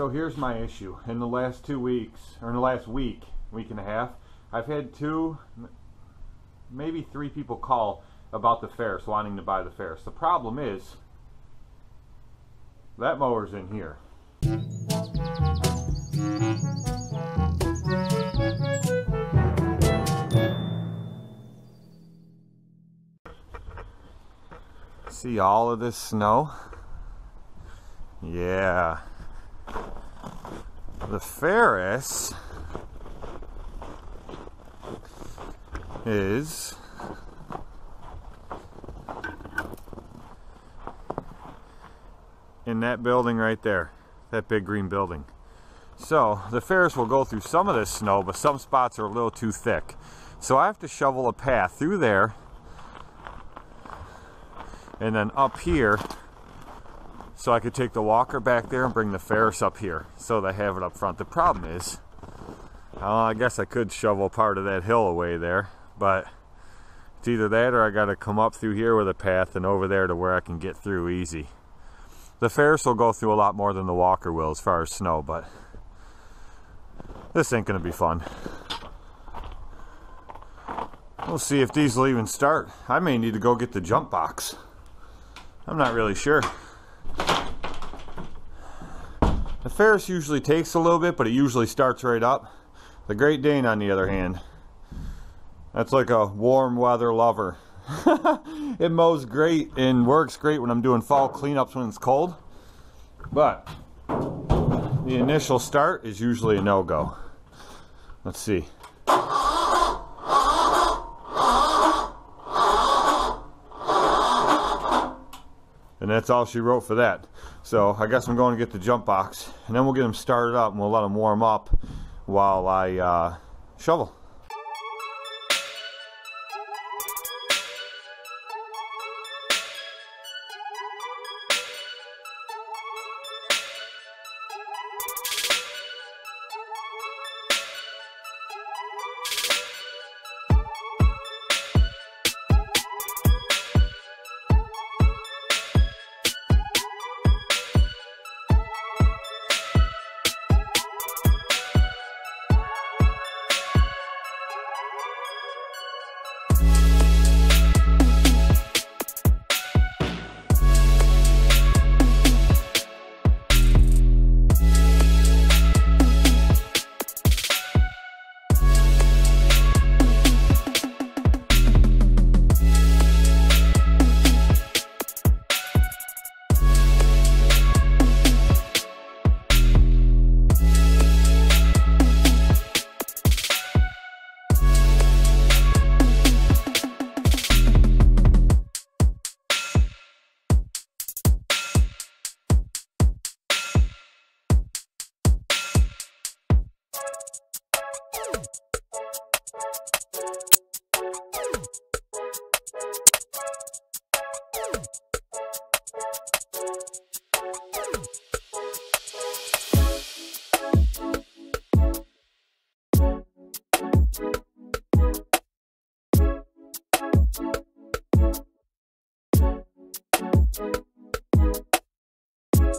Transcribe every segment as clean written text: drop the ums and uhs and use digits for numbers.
So here's my issue. In the last 2 weeks, or in the last week, week and a half, I've had two, maybe three people call about the Ferris, wanting to buy the Ferris. The problem is, that mower's in here. See all of this snow? Yeah. The Ferris is in that building right there, that big green building. So the Ferris will go through some of this snow, but some spots are a little too thick. So I have to shovel a path through there and then up here so I could take the Walker back there and bring the Ferris up here so they have it up front. The problem is, I guess I could shovel part of that hill away there, but it's either that or I gotta come up through here with a path and over there to where I can get through easy. The Ferris will go through a lot more than the Walker will as far as snow, but this ain't gonna be fun. We'll see if these will even start. I may need to go get the jump box. I'm not really sure. The Ferris usually takes a little bit, but it usually starts right up. The Great Dane, on the other hand, that's like a warm weather lover. It mows great and works great when I'm doing fall cleanups when it's cold, but the initial start is usually a no-go. Let's see. And that's all she wrote for that. So I guess I'm going to get the jump box, and then we'll get them started up, and we'll let them warm up while I shovel.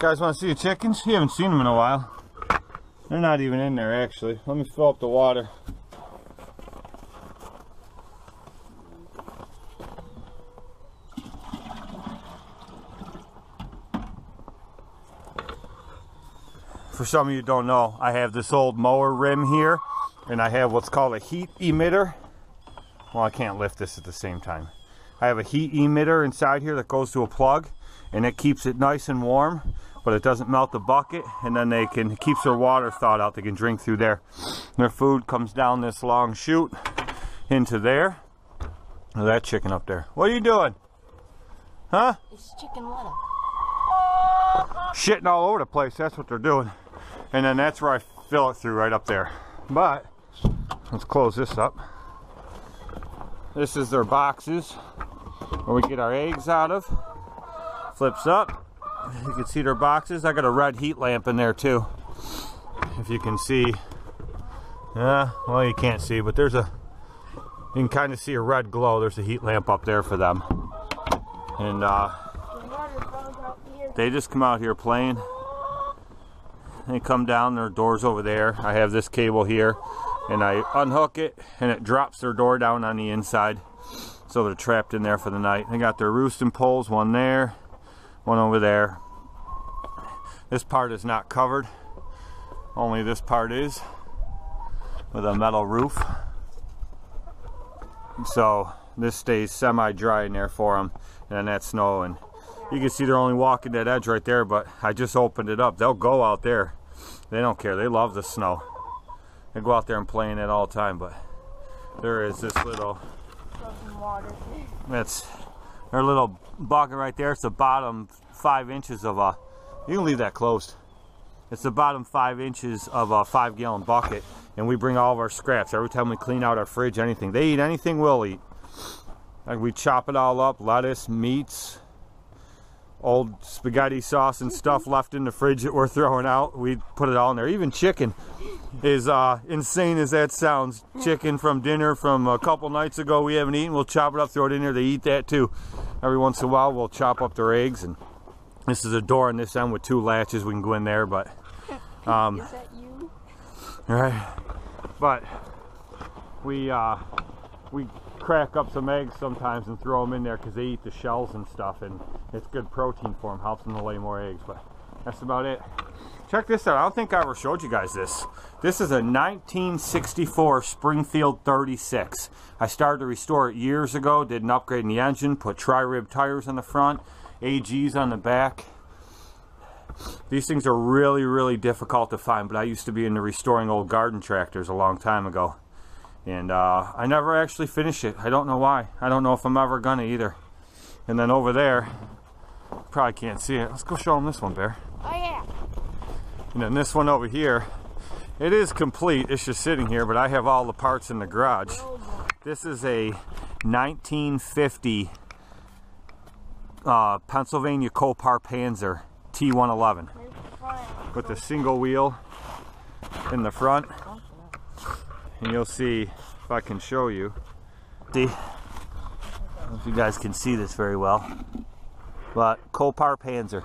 Guys, want to see the chickens? You haven't seen them in a while. They're not even in there, actually. Let me fill up the water. For some of you who don't know, I have this old mower rim here, and I have what's called a heat emitter. Well, I can't lift this at the same time. I have a heat emitter inside here that goes to a plug, and it keeps it nice and warm, but it doesn't melt the bucket, and then they can, it keeps their water thawed out. They can drink through there. Their food comes down this long chute into there. Oh, that chicken up there. What are you doing? Huh? It's chicken litter. Shitting all over the place. That's what they're doing. And then that's where I fill it through, right up there. But let's close this up. This is their boxes where we get our eggs out of. Flips up. You can see their boxes. I got a red heat lamp in there too. If you can see. Well, you can't see, but there's a, you can kind of see a red glow. There's a heat lamp up there for them. And they just come out here playing. They come down, their door's over there. I have this cable here, and I unhook it, and it drops their door down on the inside. So they're trapped in there for the night. They got their roosting poles, one there, one over there. This part is not covered. Only this part is, with a metal roof. So this stays semi-dry in there for them, and that's snow. And you can see they're only walking that edge right there, but I just opened it up. They'll go out there. They don't care. They love the snow. They go out there and play in it all the time, but there is this little... frozen water. That's their little bucket right there. It's the bottom 5 inches of a... You can leave that closed. It's the bottom 5 inches of a 5-gallon bucket, and we bring all of our scraps. Every time we clean out our fridge, anything. They eat anything, we'll eat. Like we chop it all up, lettuce, meats... old spaghetti sauce and stuff left in the fridge that we're throwing out. We put it all in there. Even chicken is insane as that sounds. Chicken from dinner from a couple nights ago we haven't eaten. We'll chop it up, throw it in there. They eat that too. Every once in a while we'll chop up their eggs. And this is a door on this end with 2 latches. We can go in there, but... is that you? Right. But we crack up some eggs sometimes and throw them in there because they eat the shells and stuff, and it's good protein for them, helps them to lay more eggs. But that's about it. Check this out. I don't think I ever showed you guys this. This is a 1964 Springfield 36. I started to restore it years ago, did an upgrade in the engine, put tri-rib tires on the front, AGs on the back. These things are really, really difficult to find, but I used to be into restoring old garden tractors a long time ago. And I never actually finished it. I don't know why. I don't know if I'm ever gonna either. And then over there, probably can't see it. Let's go show them this one, Bear. Oh yeah. And then this one over here, it is complete. It's just sitting here, but I have all the parts in the garage. This is a 1950 Pennsylvania Copar Panzer T111 with a single wheel in the front. And you'll see, if I can show you, see, I don't know if you guys can see this very well, but Copar Panzer.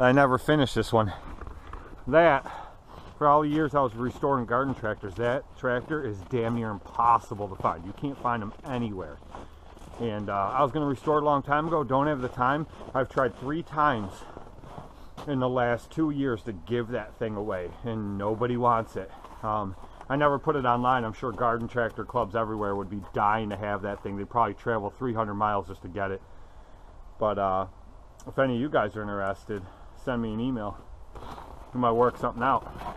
I never finished this one. That, for all the years I was restoring garden tractors, that tractor is damn near impossible to find. You can't find them anywhere. And I was going to restore it a long time ago, don't have the time. I've tried 3 times in the last 2 years to give that thing away, and nobody wants it. I never put it online. I'm sure garden tractor clubs everywhere would be dying to have that thing. They'd probably travel 300 miles just to get it. But if any of you guys are interested, send me an email. We might work something out.